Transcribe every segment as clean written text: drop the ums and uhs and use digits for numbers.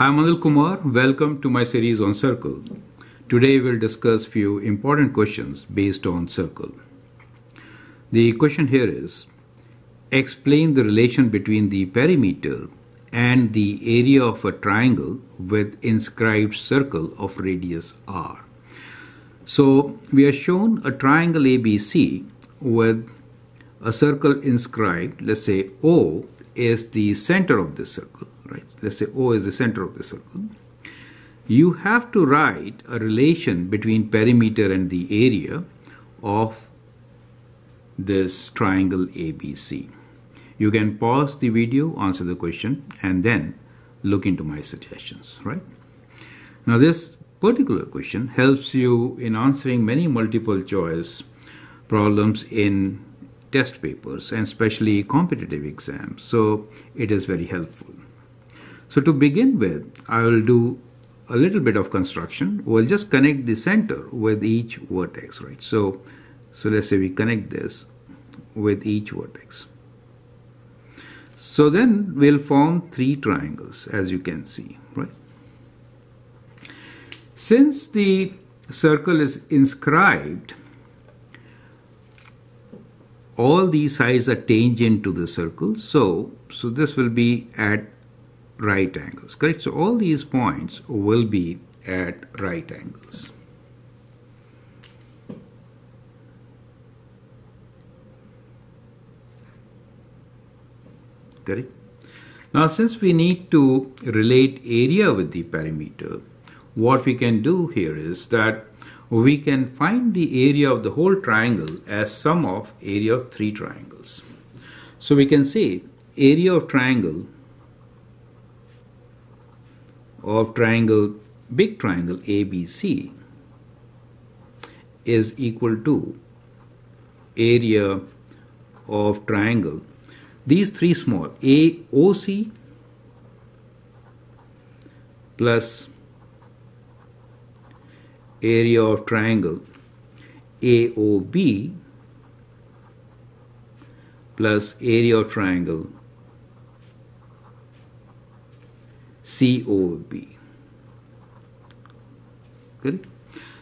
I am Anil Kumar. Welcome to my series on circle. Today we will discuss few important questions based on circle. The question here is, explain the relation between the perimeter and the area of a triangle with inscribed circle of radius r. So we are shown a triangle ABC with a circle inscribed, let's say O is the center of this circle. Right. Let's say O is the center of the circle. You have to write a relation between perimeter and the area of this triangle ABC. You can pause the video, answer the question, and then look into my suggestions. Right. Now this particular question helps you in answering many multiple choice problems in test papers and especially competitive exams. So it is very helpful. So to begin with, I will do a little bit of construction. We'll just connect the center with each vertex, right? So let's say we connect this with each vertex. So then we'll form three triangles, as you can see, right? Since the circle is inscribed, all these sides are tangent to the circle. So this will be at right angles, correct? So all these points will be at right angles. Correct? Now, since we need to relate area with the perimeter, what we can do here is that we can find the area of the whole triangle as sum of area of three triangles. So we can say area of triangle big triangle ABC is equal to area of triangle, these three small, AOC plus area of triangle AOB plus area of triangle COB. Correct?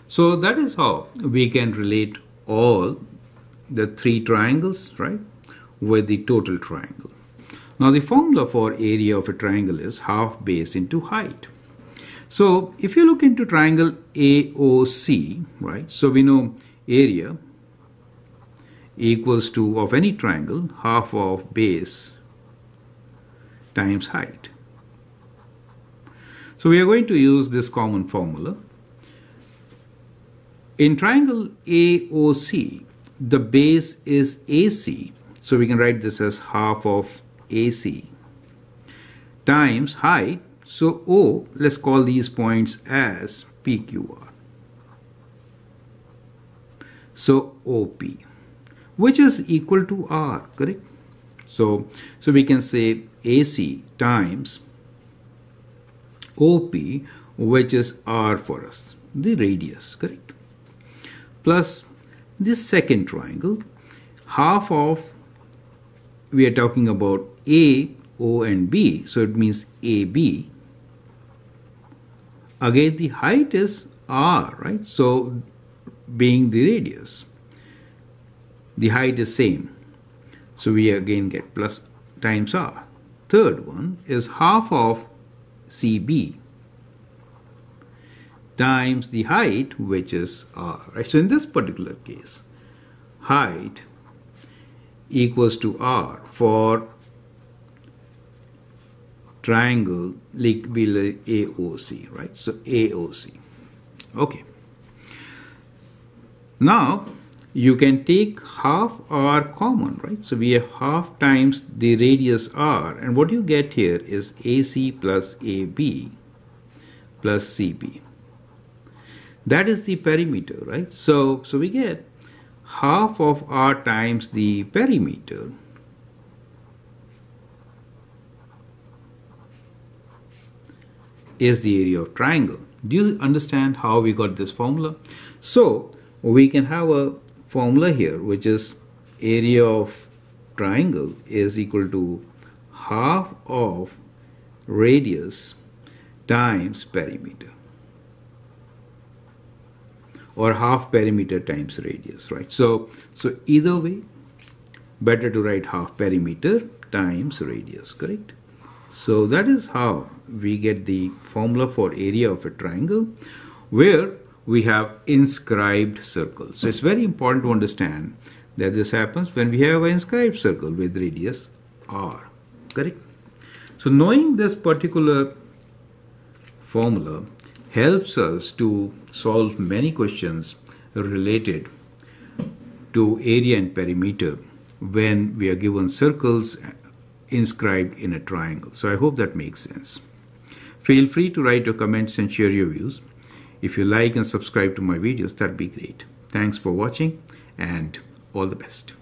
So that is how we can relate all the three triangles, right, with the total triangle. Now the formula for area of a triangle is half base into height. So if you look into triangle AOC, right, so we know area equals to, of any triangle, half of base times height. So we are going to use this common formula. In triangle AOC, the base is AC, so we can write this as half of AC times height. So O, let's call these points as PQR. So OP, which is equal to R, correct? So we can say AC times OP, which is R for us, the radius, correct? Plus this second triangle, half of, we are talking about A, O and B, so it means AB. Again, the height is R, right? So being the radius, the height is same. So we again get plus times R. Third one is half of CB times the height, which is R, right? So in this particular case, height equals to R for triangle AOC, right? So AOC. Okay. Now you can take half R common, right? So we have half times the radius R, and what you get here is AC plus AB plus CB. That is the perimeter, right? So we get half of R times the perimeter is the area of triangle. Do you understand how we got this formula? So we can have a formula here, which is area of triangle is equal to half of radius times perimeter, or half perimeter times radius, right? So either way, better to write half perimeter times radius, correct? So that is how we get the formula for area of a triangle where we have inscribed circles. So it's very important to understand that this happens when we have an inscribed circle with radius r, correct? So knowing this particular formula helps us to solve many questions related to area and perimeter when we are given circles inscribed in a triangle. So I hope that makes sense. Feel free to write your comments and share your views. If you like and subscribe to my videos, that'd be great. Thanks for watching and all the best.